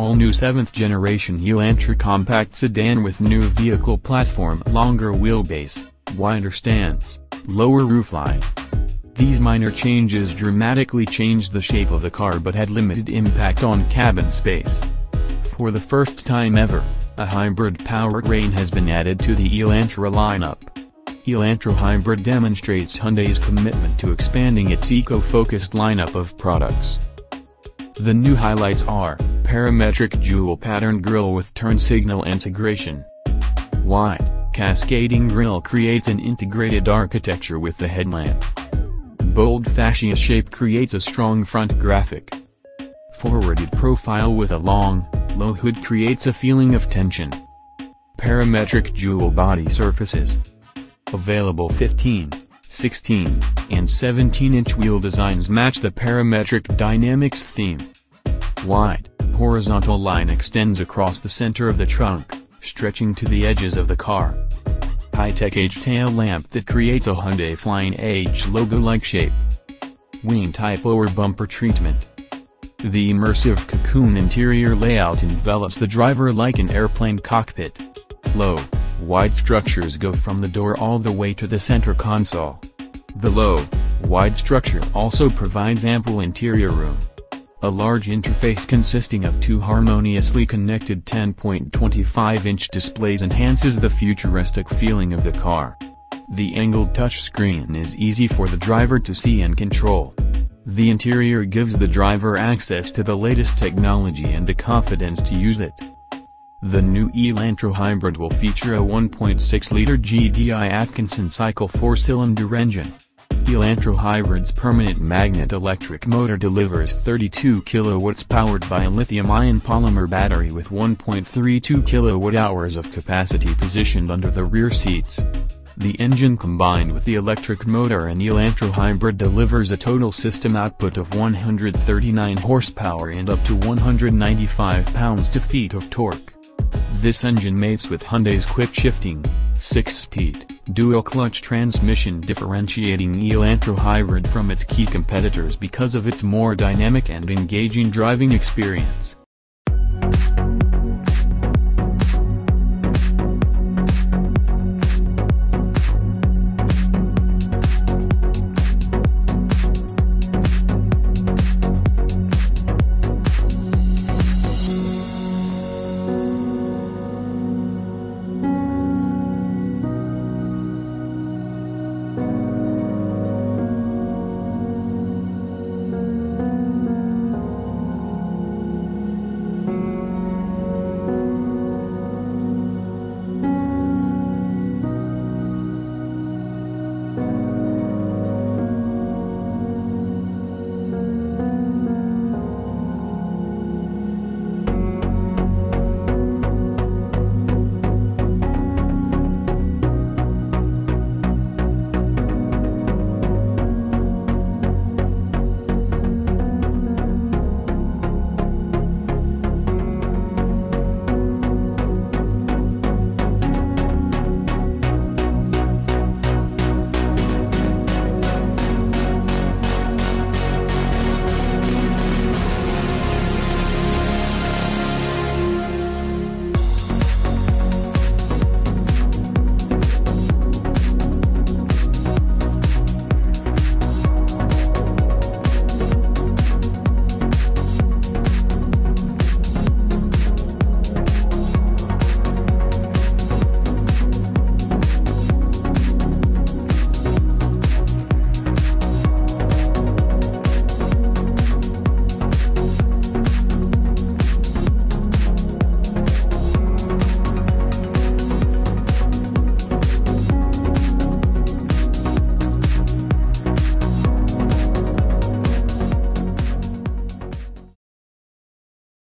all-new 7th-generation Elantra compact sedan with new vehicle platform, longer wheelbase, wider stance, lower roofline. These minor changes dramatically changed the shape of the car but had limited impact on cabin space. For the first time ever, a hybrid powertrain has been added to the Elantra lineup. Elantra Hybrid demonstrates Hyundai's commitment to expanding its eco-focused lineup of products. The new highlights are, parametric jewel pattern grille with turn signal integration. Wide, cascading grille creates an integrated architecture with the headlamp. Bold fascia shape creates a strong front graphic. Forwarded profile with a long, low hood creates a feeling of tension. Parametric jewel body surfaces. Available 15, 16, and 17-inch wheel designs match the parametric dynamics theme. Wide, horizontal line extends across the center of the trunk, stretching to the edges of the car. High-tech H tail lamp that creates a Hyundai Flying H logo-like shape. Wing-type lower bumper treatment. The immersive cocoon interior layout envelops the driver like an airplane cockpit. Low, wide structures go from the door all the way to the center console. The low, wide structure also provides ample interior room. A large interface consisting of two harmoniously connected 10.25-inch displays enhances the futuristic feeling of the car. The angled touchscreen is easy for the driver to see and control. The interior gives the driver access to the latest technology and the confidence to use it. The new Elantra Hybrid will feature a 1.6-liter GDI Atkinson-cycle 4-cylinder engine. Elantra Hybrid's permanent magnet electric motor delivers 32 kW powered by a lithium-ion polymer battery with 1.32 kWh of capacity positioned under the rear seats. The engine combined with the electric motor and Elantra Hybrid delivers a total system output of 139 horsepower and up to 195 pounds-to-feet of torque. This engine mates with Hyundai's quick-shifting, 6-speed, dual-clutch transmission, differentiating Elantra Hybrid from its key competitors because of its more dynamic and engaging driving experience.